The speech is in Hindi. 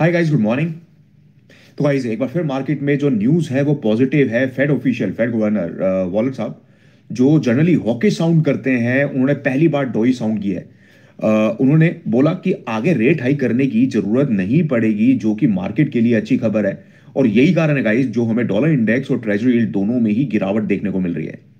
हाय गाइस, गुड मॉर्निंग। तो गाइस एक बार फिर मार्केट में जो न्यूज़ है वो पॉजिटिव है। Fed official, Fed governor Waller साहब जो जनरली हॉकी साउंड करते हैं, उन्होंने पहली बार डॉई साउंड की है। उन्होंने बोला कि आगे रेट हाई करने की जरूरत नहीं पड़ेगी, जो कि मार्केट के लिए अच्छी खबर है। और यही कारण है गाइस जो हमें डॉलर इंडेक्स और ट्रेजरी यील्ड दोनों में ही गिरावट देखने को मिल रही है।